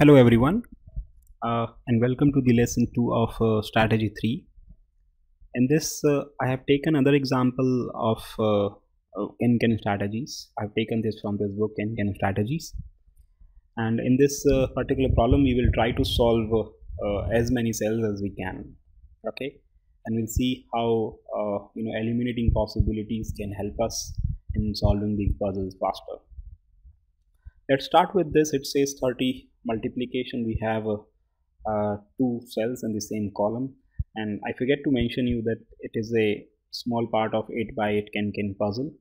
Hello everyone, and welcome to the lesson 2 of strategy 3. In this I have taken another example of KenKen strategies. I have taken this from this book, KenKen strategies, and in this particular problem we will try to solve as many cells as we can, okay, and we'll see how eliminating possibilities can help us in solving these puzzles faster. Let's start with this. It says 30 multiplication. We have two cells in the same column, and I forget to mention you that it is a small part of 8x8 KenKen puzzle,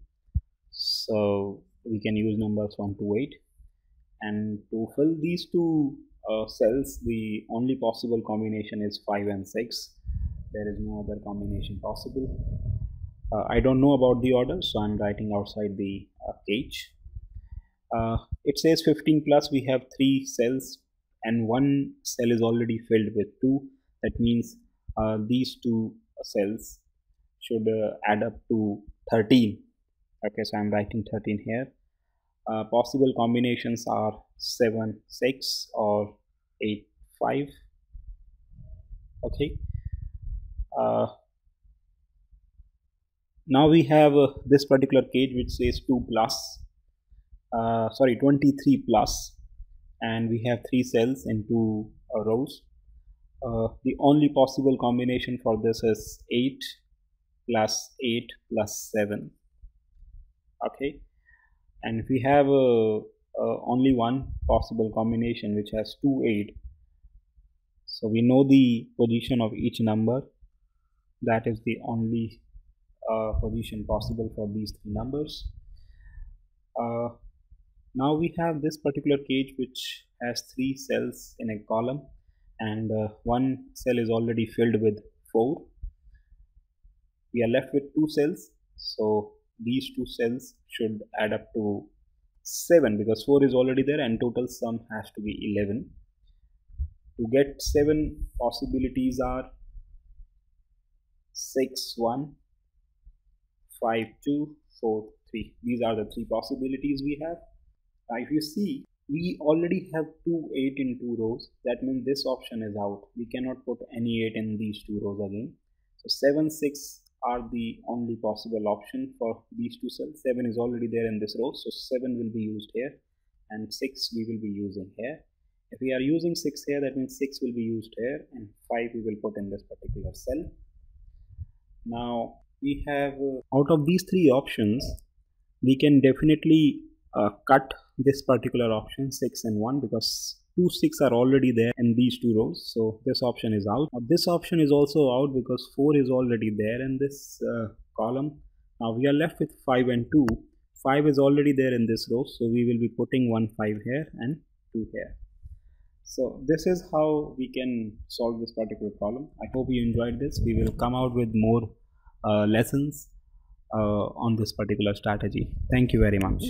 so we can use numbers from 2 to 8. And to fill these two cells, the only possible combination is 5 and 6. There is no other combination possible. I don't know about the order, so I'm writing outside the cage. It says 15 plus. We have 3 cells and 1 cell is already filled with 2. That means these two cells should add up to 13. Okay, so I'm writing 13 here. Possible combinations are 7, 6 or 8, 5. Okay. Now we have this particular cage which says 23 plus, and we have 3 cells in 2 rows. The only possible combination for this is 8 plus 8 plus 7. Okay, and we have only one possible combination which has 2, 8, so we know the position of each number. That is the only position possible for these 3 numbers. Now we have this particular cage which has 3 cells in a column, and 1 cell is already filled with 4. We are left with 2 cells, so these 2 cells should add up to 7 because 4 is already there, and total sum has to be 11. To get 7 possibilities are 6, 1, 5, 2, 4, 3. These are the 3 possibilities we have. Now if you see, we already have 2, 8 in 2 rows. That means this option is out. We cannot put any 8 in these 2 rows again. So 7, 6 are the only possible option for these 2 cells. 7 is already there in this row, so 7 will be used here, and 6 we will be using here. If we are using 6 here, that means 6 will be used here, and 5 we will put in this particular cell. Now we have, out of these 3 options, we can definitely cut this particular option 6 and 1, because 2, 6 are already there in these 2 rows, so this option is out. Now, this option is also out because 4 is already there in this column. Now we are left with 5 and 2. 5 is already there in this row, so we will be putting 1, 5 here and 2 here. So this is how we can solve this particular problem. I hope you enjoyed this. We will come out with more lessons on this particular strategy. Thank you very much.